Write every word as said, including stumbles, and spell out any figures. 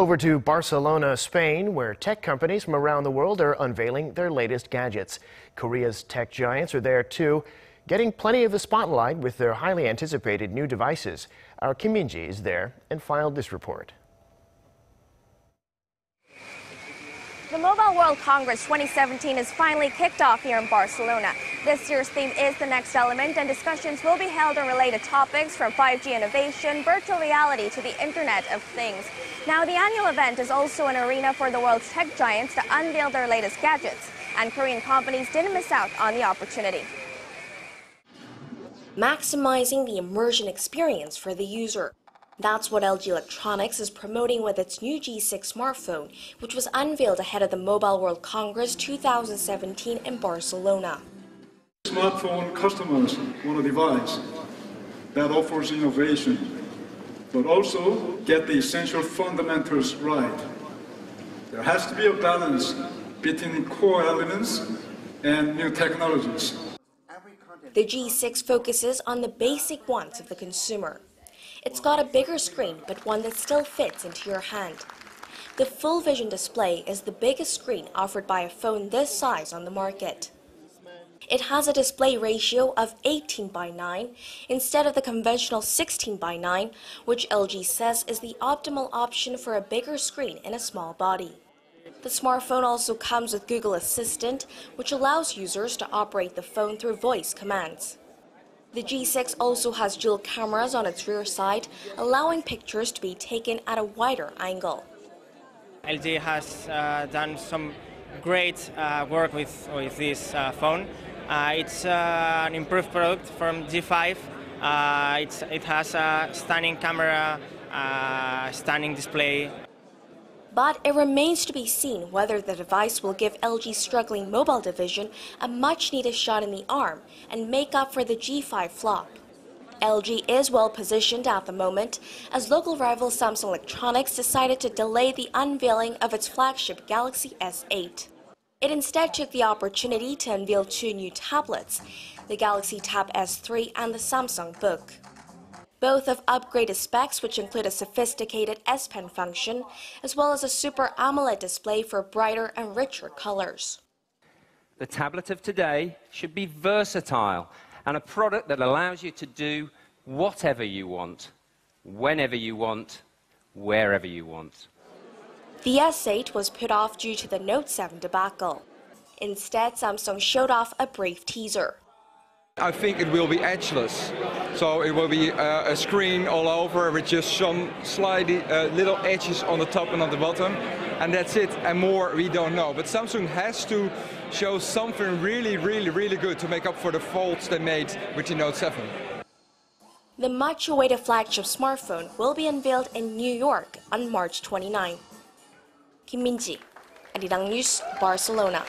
Over to Barcelona, Spain, where tech companies from around the world are unveiling their latest gadgets. Korea's tech giants are there too, getting plenty of the spotlight with their highly anticipated new devices. Our Kim Min-ji is there and filed this report. The Mobile World Congress twenty seventeen is finally kicked off here in Barcelona. This year's theme is the next element, and discussions will be held on related topics from five G innovation, virtual reality to the Internet of Things. Now, the annual event is also an arena for the world's tech giants to unveil their latest gadgets, and Korean companies didn't miss out on the opportunity. Maximizing the immersion experience for the user. That's what L G Electronics is promoting with its new G six smartphone, which was unveiled ahead of the Mobile World Congress two thousand seventeen in Barcelona. Smartphone customers want a device that offers innovation, but also get the essential fundamentals right. There has to be a balance between core elements and new technologies. The G six focuses on the basic wants of the consumer. It's got a bigger screen, but one that still fits into your hand. The full vision display is the biggest screen offered by a phone this size on the market. It has a display ratio of eighteen by nine instead of the conventional sixteen by nine, which L G says is the optimal option for a bigger screen in a small body. The smartphone also comes with Google Assistant, which allows users to operate the phone through voice commands. The G six also has dual cameras on its rear side, allowing pictures to be taken at a wider angle. L G has uh, done some great uh, work with, with this uh, phone. Uh, it's uh, an improved product from G five. Uh, it's, it has a stunning camera, uh, stunning display. But it remains to be seen whether the device will give L G's struggling mobile division a much-needed shot in the arm and make up for the G five flop. L G is well-positioned at the moment, as local rival Samsung Electronics decided to delay the unveiling of its flagship Galaxy S eight. It instead took the opportunity to unveil two new tablets, the Galaxy Tab S three and the Samsung Book. Both have upgraded specs, which include a sophisticated S Pen function, as well as a Super AMOLED display for brighter and richer colors. The tablet of today should be versatile and a product that allows you to do whatever you want, whenever you want, wherever you want. The S eight was put off due to the Note seven debacle. Instead, Samsung showed off a brief teaser. I think it will be edgeless, so it will be uh, a screen all over with just some slightly uh, little edges on the top and on the bottom, and that's it, and more we don't know. But Samsung has to show something really, really, really good to make up for the faults they made with the Note seven. The much-awaited flagship smartphone will be unveiled in New York on March twenty-ninth. Kim Min-ji, Arirang News, Barcelona.